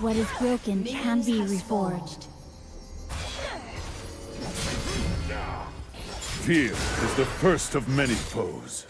What is broken can be reforged. Fear is the first of many foes.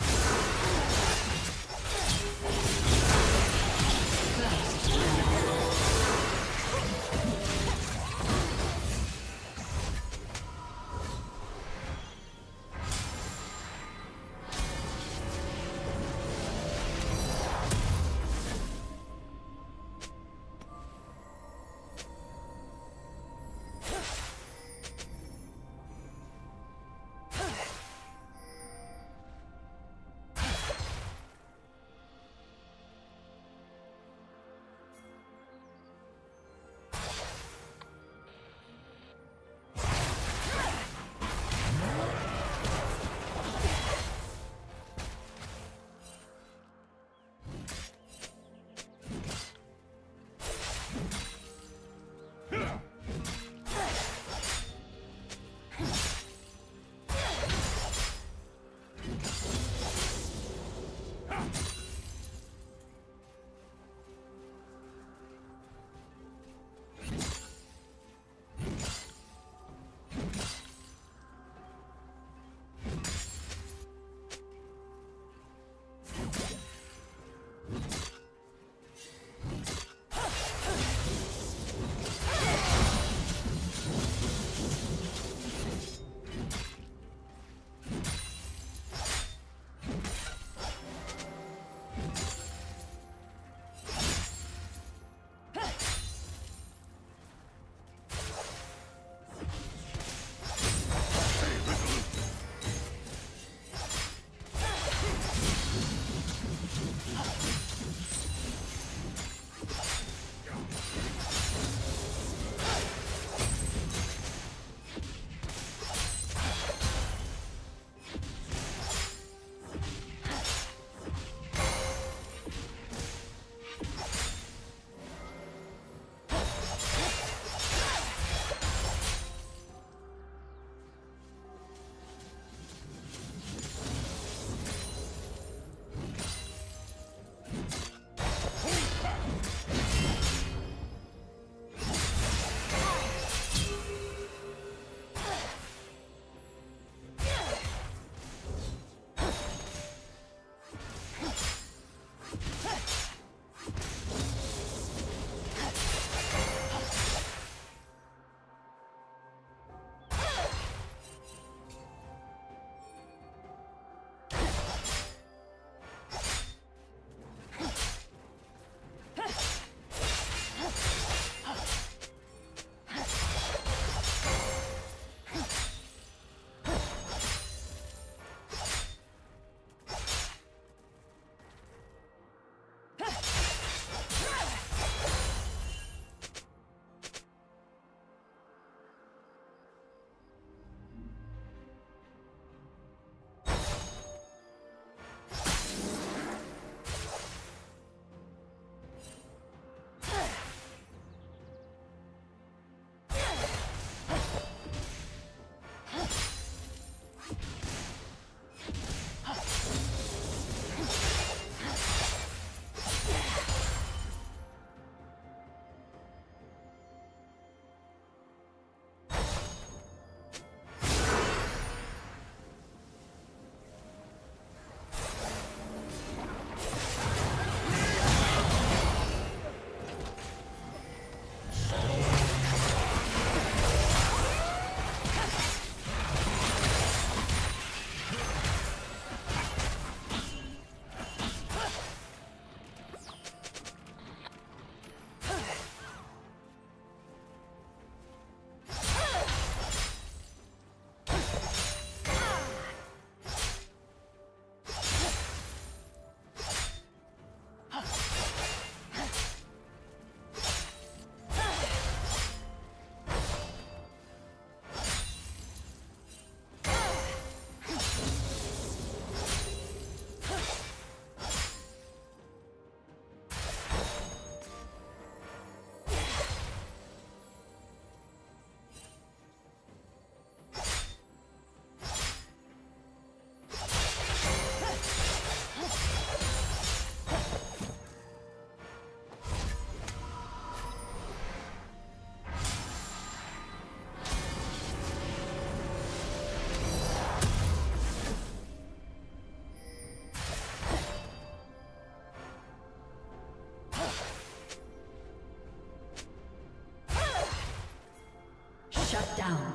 down.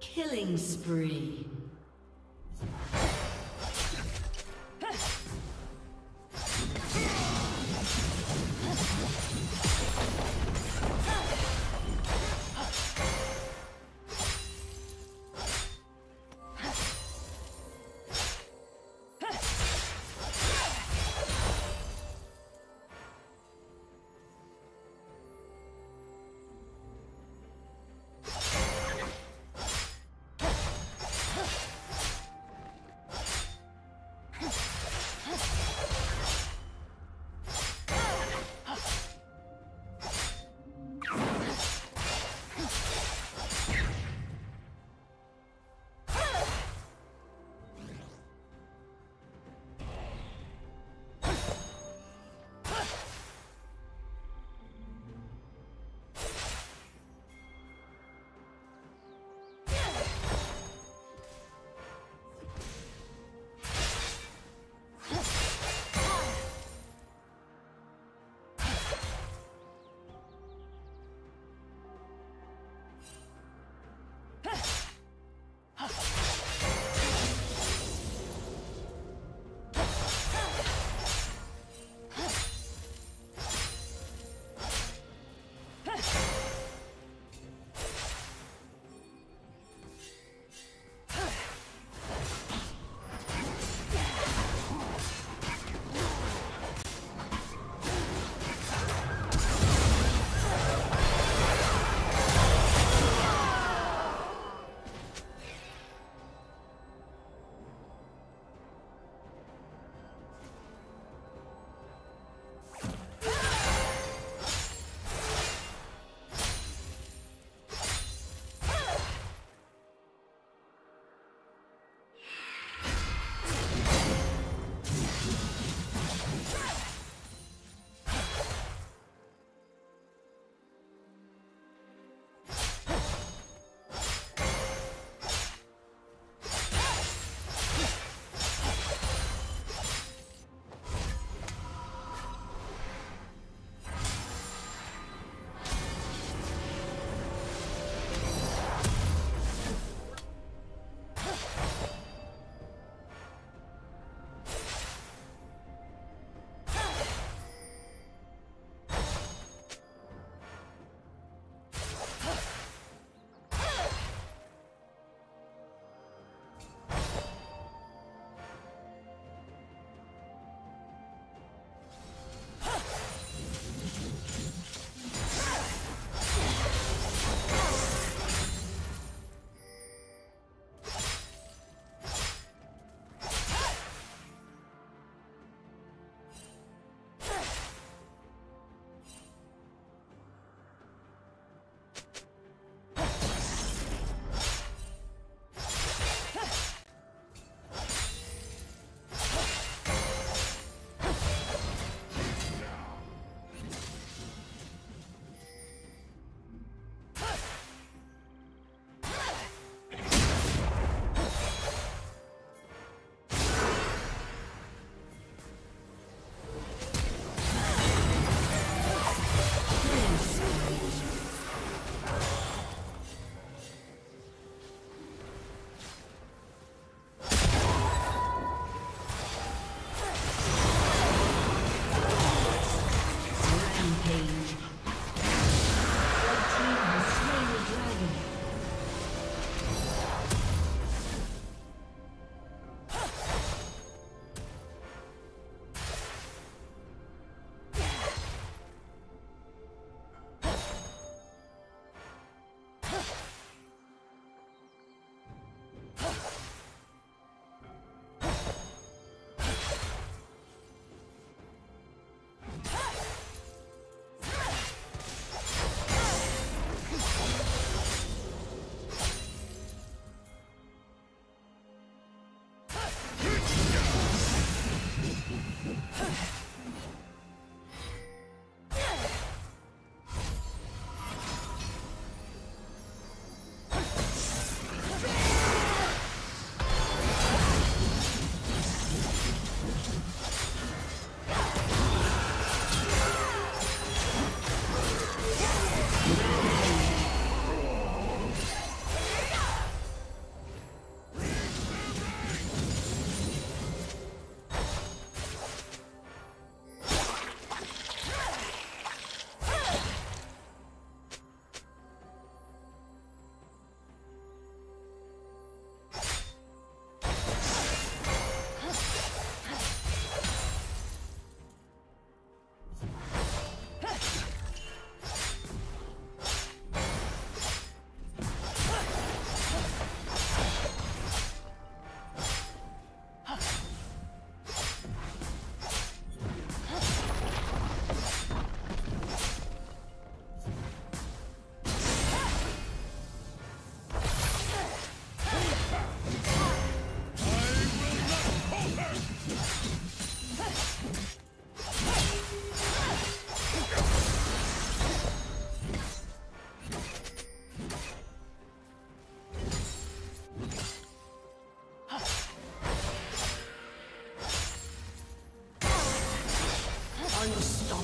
Killing spree.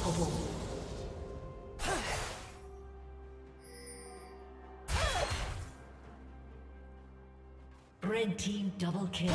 Unstoppable. Red team double kill.